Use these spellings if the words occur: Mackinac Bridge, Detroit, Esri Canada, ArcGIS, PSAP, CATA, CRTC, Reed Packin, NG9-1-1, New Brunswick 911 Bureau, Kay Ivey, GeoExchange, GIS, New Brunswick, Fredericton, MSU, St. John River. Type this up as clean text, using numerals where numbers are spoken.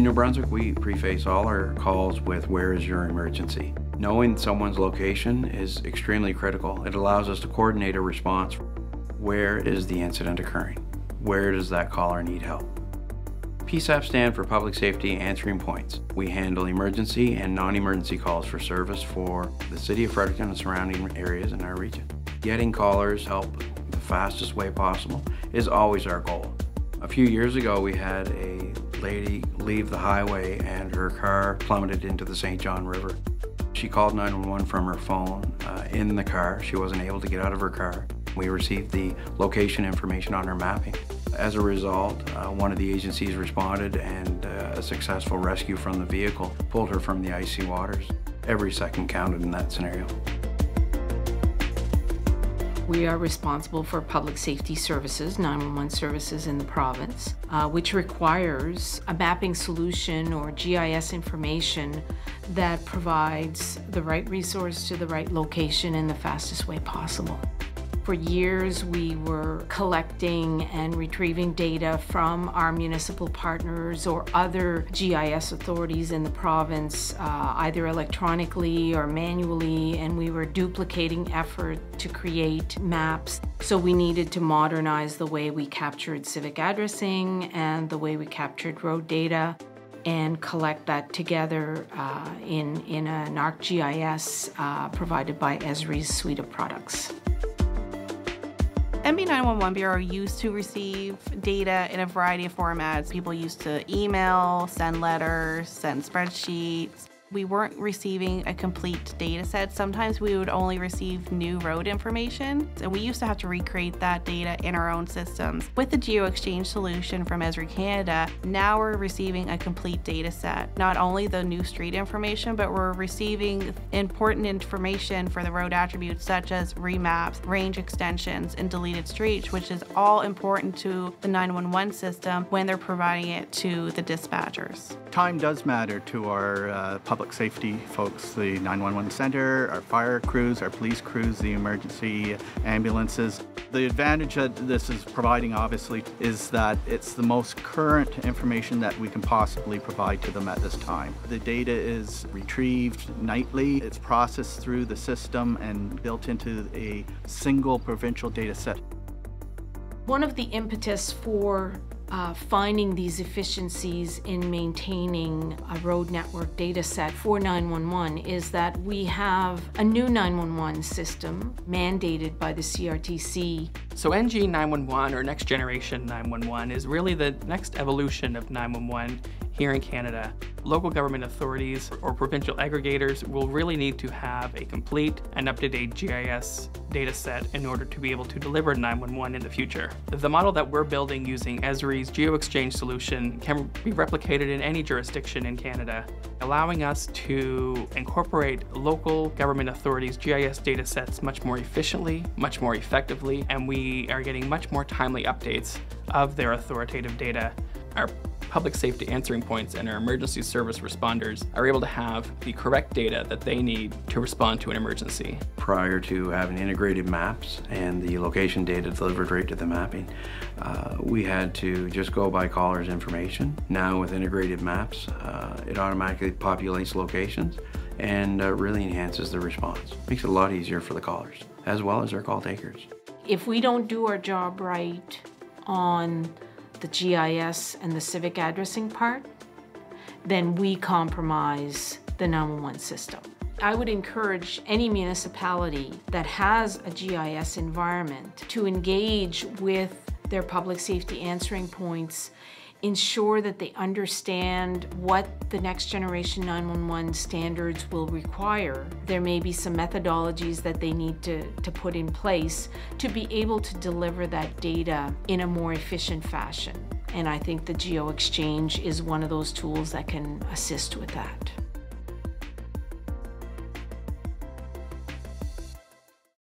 In New Brunswick, we preface all our calls with "Where is your emergency?" Knowing someone's location is extremely critical. It allows us to coordinate a response. Where is the incident occurring? Where does that caller need help? PSAP stand for Public Safety Answering Points. We handle emergency and non-emergency calls for service for the City of Fredericton and surrounding areas in our region. Getting callers help the fastest way possible is always our goal. A few years ago, we had a lady leave the highway and her car plummeted into the St. John River. She called 911 from her phone in the car. She wasn't able to get out of her car. We received the location information on her mapping. As a result, one of the agencies responded and a successful rescue from the vehicle pulled her from the icy waters. Every second counted in that scenario. We are responsible for public safety services, 911 services in the province, which requires a mapping solution or GIS information that provides the right resource to the right location in the fastest way possible. For years, we were collecting and retrieving data from our municipal partners or other GIS authorities in the province, either electronically or manually, and we were duplicating effort to create maps. So we needed to modernize the way we captured civic addressing and the way we captured road data and collect that together in an ArcGIS provided by Esri's suite of products. NG9-1-1 Bureau used to receive data in a variety of formats. People used to email, send letters, send spreadsheets. We weren't receiving a complete data set. Sometimes we would only receive new road information, and we used to have to recreate that data in our own systems. With the GeoExchange solution from Esri Canada, now we're receiving a complete data set. Not only the new street information, but we're receiving important information for the road attributes such as remaps, range extensions, and deleted streets, which is all important to the 911 system when they're providing it to the dispatchers. Time does matter to our public safety folks, the 911 center, our fire crews, our police crews, the emergency ambulances. The advantage that this is providing, obviously, is that it's the most current information that we can possibly provide to them at this time. The data is retrieved nightly, it's processed through the system and built into a single provincial data set. One of the impetus for finding these efficiencies in maintaining a road network data set for 911 is that we have a new 911 system mandated by the CRTC. So NG9-1-1, or Next Generation 911, is really the next evolution of 911 here in Canada. Local government authorities or provincial aggregators will really need to have a complete and up-to-date GIS data set in order to be able to deliver 911 in the future. The model that we're building using Esri's GeoExchange solution can be replicated in any jurisdiction in Canada, allowing us to incorporate local government authorities' GIS data sets much more efficiently, much more effectively, and we are getting much more timely updates of their authoritative data. Our public safety answering points and our emergency service responders are able to have the correct data that they need to respond to an emergency. Prior to having integrated maps and the location data delivered right to the mapping, we had to just go by caller's information. Now with integrated maps, it automatically populates locations and really enhances the response. Makes it a lot easier for the callers as well as our call takers. If we don't do our job right on the GIS and the civic addressing part, then we compromise the 911 system. I would encourage any municipality that has a GIS environment to engage with their public safety answering points, ensure that they understand what the Next Generation 911 standards will require. There may be some methodologies that they need to put in place to be able to deliver that data in a more efficient fashion. And I think the GeoExchange is one of those tools that can assist with that.